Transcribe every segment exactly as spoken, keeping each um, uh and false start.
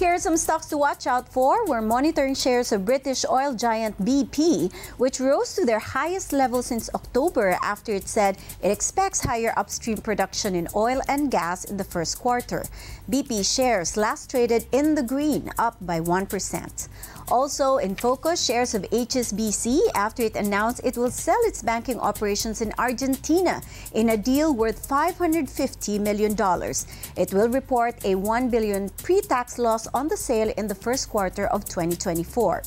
here are some stocks to watch out for. We're monitoring shares of British oil giant B P, which rose to their highest level since October after it said it expects higher upstream production in oil and gas in the first quarter. B P shares last traded in the green, up by one percent. Also in focus, shares of H S B C after it announced it will sell its banking operations in Argentina in a deal worth five hundred fifty million dollars. It will report a one billion dollars pre-tax loss on the sale in the first quarter of twenty twenty-four.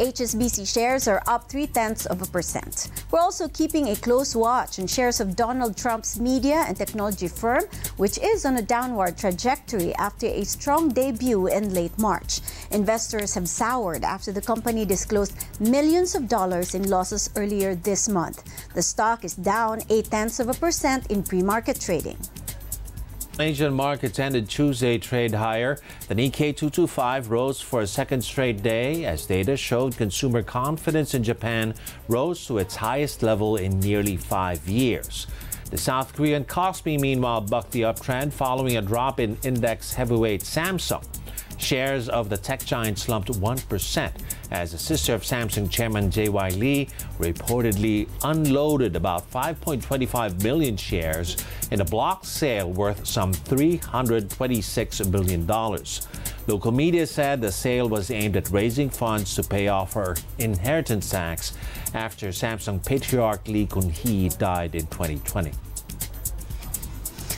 H S B C shares are up three-tenths of a percent. We're also keeping a close watch on shares of Donald Trump's media and technology firm, which is on a downward trajectory after a strong debut in late March. Investors have soured after the company disclosed millions of dollars in losses earlier this month. The stock is down eight-tenths of a percent in pre-market trading. Asian markets ended Tuesday trade higher. The Nikkei two twenty-five rose for a second straight day as data showed consumer confidence in Japan rose to its highest level in nearly five years. The South Korean Kospi, meanwhile, bucked the uptrend following a drop in index heavyweight Samsung. Shares of the tech giant slumped one percent as the sister of Samsung chairman J Y Lee reportedly unloaded about five point two five million shares in a block sale worth some three hundred twenty-six billion dollars. Local media said the sale was aimed at raising funds to pay off her inheritance tax after Samsung patriarch Lee Kun-hee died in twenty twenty.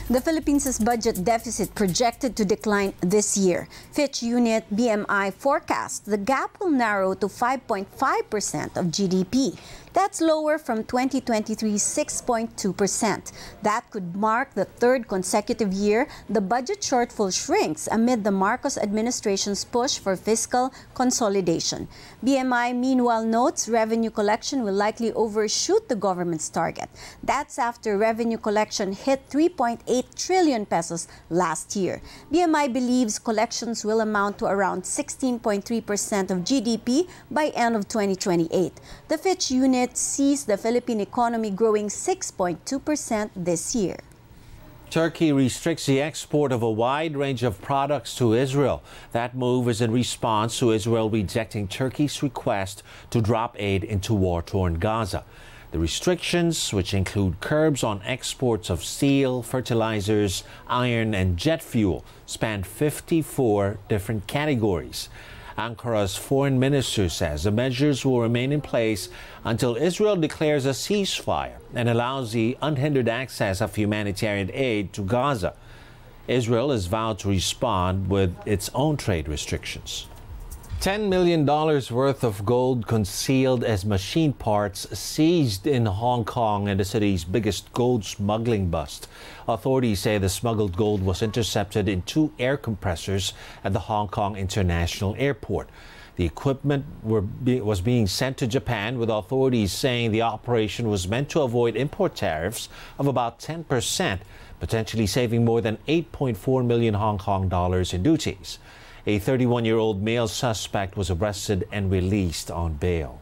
The Philippines' budget deficit projected to decline this year. Fitch unit B M I forecast the gap will narrow to five point five percent of G D P. That's lower from twenty twenty-three's six point two percent. That could mark the third consecutive year the budget shortfall shrinks amid the Marcos administration's push for fiscal consolidation. B M I, meanwhile, notes revenue collection will likely overshoot the government's target. That's after revenue collection hit three point eight trillion pesos last year. B M I believes collections will amount to around sixteen point three percent of G D P by end of twenty twenty-eight. The Fitch unit sees the Philippine economy growing six point two percent this year. Turkey restricts the export of a wide range of products to Israel. That move is in response to Israel rejecting Turkey's request to drop aid into war-torn Gaza. The restrictions, which include curbs on exports of steel, fertilizers, iron and jet fuel, span fifty-four different categories. Ankara's foreign minister says the measures will remain in place until Israel declares a ceasefire and allows the unhindered access of humanitarian aid to Gaza. Israel has vowed to respond with its own trade restrictions. ten million dollars worth of gold concealed as machine parts seized in Hong Kong in the city's biggest gold smuggling bust. Authorities say the smuggled gold was intercepted in two air compressors at the Hong Kong International Airport. The equipment were be, was being sent to Japan, with authorities saying the operation was meant to avoid import tariffs of about ten percent, potentially saving more than eight point four million Hong Kong dollars in duties. A thirty-one-year-old male suspect was arrested and released on bail.